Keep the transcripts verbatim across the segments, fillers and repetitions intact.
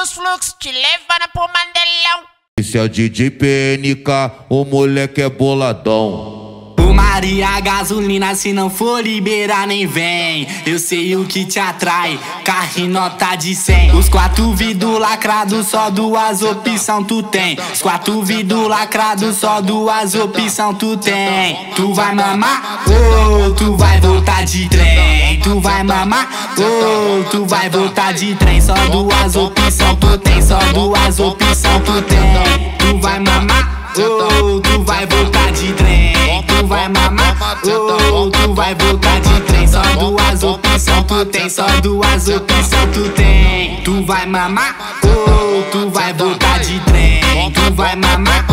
dos fluxos, te levando pro mandelão. Esse é o D J P N K, o moleque é boladão. O Maria gasolina, se não for liberar nem vem. Eu sei o que te atrai, carro e nota de cem. Os quatro vidros lacrados, só duas opções tu tem. Os quatro vidros lacrados, só duas opções tu tem. Tu vai mamar ou tu vai voltar de trem? Tu vai mamar ou tu vai voltar de trem? Só duas opções tu tem, só duas opções tu tem. Tu vai mamar ou tu vai voltar de trem? Tu vai mamar ou tu vai voltar de trem? Só duas opções tu tem, só duas opções tu tem. Tu vai mamar ou tu vai voltar de trem? Tu vai mamar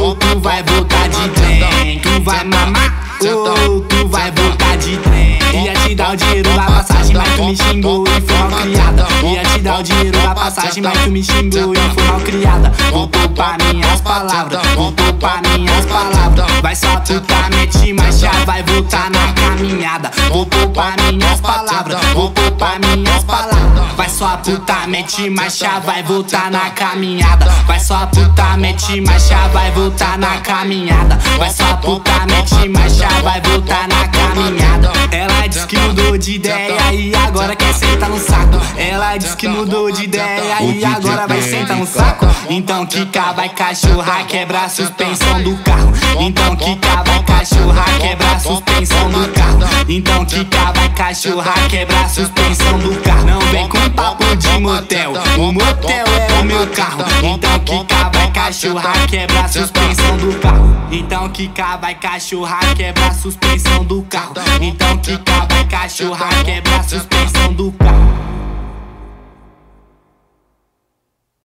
ou tu vai voltar de trem? Tu vai mamar ou tu vai voltar de trem? Ia te dar o dinheiro da passagem, mas tu me xingou e foi mal criada. Ia te dar o dinheiro da passagem, mas tu me xingou e foi mal criada. Voltou pra minhas palavras, voltou pra minhas palavras. Vai só putamente, mas já vai voltar na caminhada. Voltou pra minhas palavras, voltou pra minhas palavras. Vai só putamente, mas já vai voltar na caminhada. Vai só putamente, mas já vai voltar na caminhada. Vai só putamente, mas já vai voltar na caminhada. Ela Ela diz que mudou de ideia e agora quer sentar no saco. Ela diz que mudou de ideia e agora vai sentar no saco. Então quica, vai cachorra, quebra a suspensão do carro. Então quica, vai cachorra, quebra a suspensão do carro. Então quica, vai cachorra, quebra a suspensão do carro. Não vem com papo de motel, o motel é o meu carro. Então quica, vai cachorra, quebra a suspensão do carro. Então quica, vai cachorra, quebra a suspensão do carro. Então quica, vai cachorra, quebra a suspensão do carro.